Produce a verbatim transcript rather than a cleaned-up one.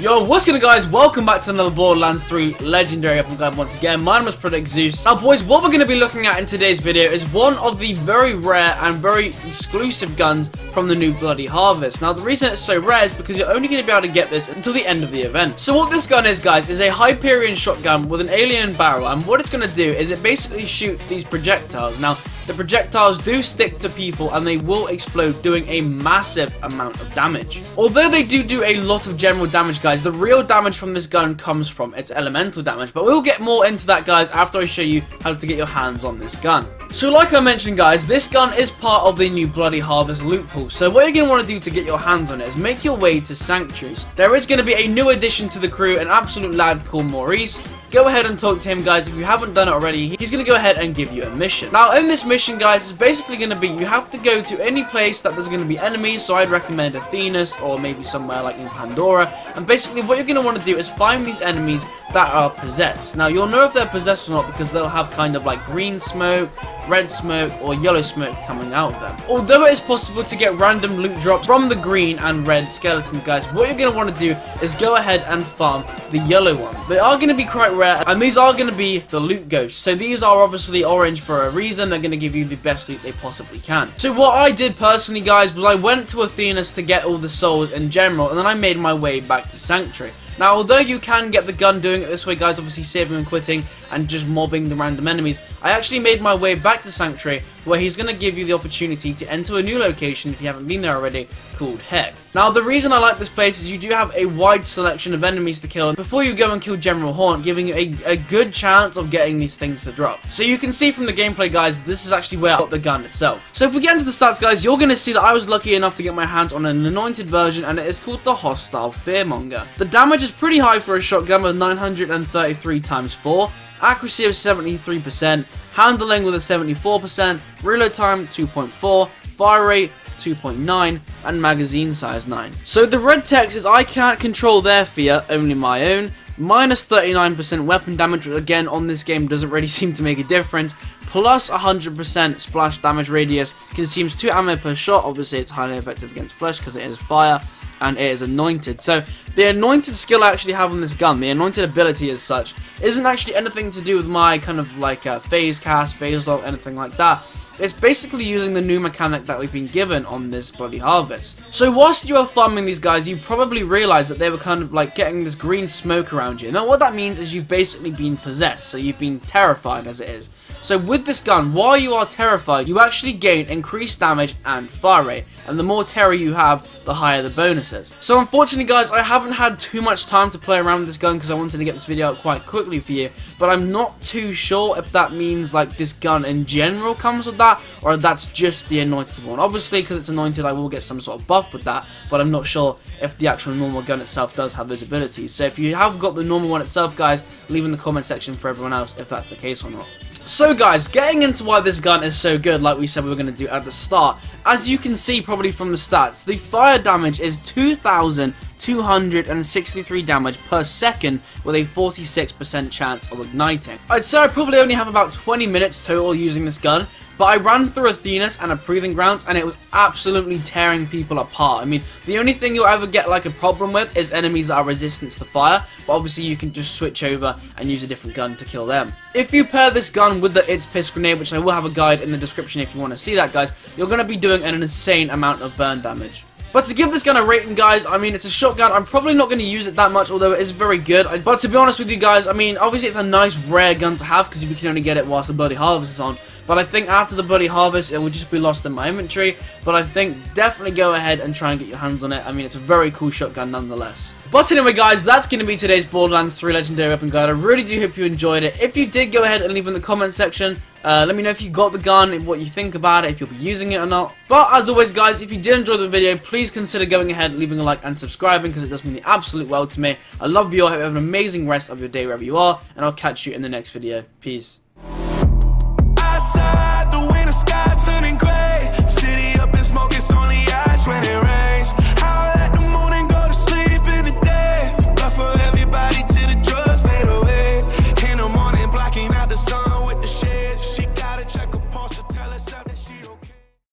Yo, what's good guys, welcome back to another Borderlands three Legendary Up and Glad once again. My name is Project Zeus. Now boys, what we're going to be looking at in today's video is one of the very rare and very exclusive guns from the new Bloody Harvest. Now the reason it's so rare is because you're only going to be able to get this until the end of the event. So what this gun is guys, is a Hyperion shotgun with an alien barrel, and what it's going to do is it basically shoots these projectiles. Now the projectiles do stick to people and they will explode, doing a massive amount of damage. Although they do do a lot of general damage guys, the real damage from this gun comes from its elemental damage, but we'll get more into that guys after I show you how to get your hands on this gun. So like I mentioned guys, this gun is part of the new Bloody Harvest loot pool, so what you're going to want to do to get your hands on it is make your way to Sanctuary. There is going to be a new addition to the crew, an absolute lad called Maurice. Go ahead and talk to him guys if you haven't done it already. He's going to go ahead and give you a mission. Now in this mission guys, is basically going to be you have to go to any place that there's going to be enemies, so I'd recommend Athena or maybe somewhere like in Pandora, and basically what you're going to want to do is find these enemies that are possessed. Now you'll know if they're possessed or not because they'll have kind of like green smoke, red smoke or yellow smoke coming out of them. Although it is possible to get random loot drops from the green and red skeletons guys, what you're going to want to do is go ahead and farm the yellow ones. They are going to be quite rare and these are going to be the loot ghosts. So these are obviously orange for a reason. They're going to give you the best loot they possibly can. So what I did personally guys was I went to Athena's to get all the souls in general, and then I made my way back to Sanctuary. Now, although you can get the gun doing it this way, guys, obviously saving and quitting and just mobbing the random enemies, I actually made my way back to Sanctuary, where he's going to give you the opportunity to enter a new location, if you haven't been there already, called Heck. Now, the reason I like this place is you do have a wide selection of enemies to kill before you go and kill General Haunt, giving you a, a good chance of getting these things to drop. So you can see from the gameplay, guys, this is actually where I got the gun itself. So if we get into the stats, guys, you're going to see that I was lucky enough to get my hands on an anointed version, and it is called the Hostile Fear Monger. The damage is pretty high for a shotgun with nine hundred thirty-three times four, accuracy of seventy-three percent, handling with a seventy-four percent, reload time two point four, fire rate two point nine, and magazine size nine. So the red text is I can't control their fear, only my own. Minus thirty-nine percent weapon damage, which again on this game doesn't really seem to make a difference. Plus one hundred percent splash damage radius, consumes two ammo per shot, obviously it's highly effective against flesh because it is fire. And it is anointed. So the anointed skill I actually have on this gun, the anointed ability as such, isn't actually anything to do with my kind of like uh, phase cast, phase lock, anything like that. It's basically using the new mechanic that we've been given on this Bloody Harvest. So whilst you are farming these guys, you probably realise that they were kind of like getting this green smoke around you. Now what that means is you've basically been possessed, so you've been terrified as it is. So with this gun, while you are terrified, you actually gain increased damage and fire rate. And the more terror you have, the higher the bonuses. So unfortunately guys, I haven't had too much time to play around with this gun because I wanted to get this video out quite quickly for you. But I'm not too sure if that means like this gun in general comes with that, or that's just the anointed one. Obviously because it's anointed I will get some sort of buff with that, but I'm not sure if the actual normal gun itself does have those abilities. So if you have got the normal one itself guys, leave in the comment section for everyone else if that's the case or not. So guys, getting into why this gun is so good, like we said we were going to do at the start, as you can see probably from the stats, the fire damage is two thousand two hundred sixty-three damage per second with a forty-six percent chance of igniting. I'd say I probably only have about twenty minutes total using this gun, but I ran through Athena and a Proving Grounds and it was absolutely tearing people apart. I mean, the only thing you'll ever get like a problem with is enemies that are resistant to the fire, but obviously you can just switch over and use a different gun to kill them. If you pair this gun with the It's Piss Grenade, which I will have a guide in the description if you want to see that guys, you're going to be doing an insane amount of burn damage. But to give this gun a rating guys, I mean it's a shotgun, I'm probably not going to use it that much, although it is very good. But to be honest with you guys, I mean obviously it's a nice rare gun to have because you can only get it whilst the Bloody Harvest is on. But I think after the Bloody Harvest it will just be lost in my inventory. But I think definitely go ahead and try and get your hands on it. I mean it's a very cool shotgun nonetheless. But anyway guys, that's going to be today's Borderlands three Legendary Weapon Guide. I really do hope you enjoyed it. If you did, go ahead and leave in the comment section. Uh, let me know if you got the gun, what you think about it, if you'll be using it or not. But as always guys, if you did enjoy the video, please consider going ahead, leaving a like and subscribing because it does mean the absolute world to me. I love you all, hope you have an amazing rest of your day wherever you are, and I'll catch you in the next video. Peace.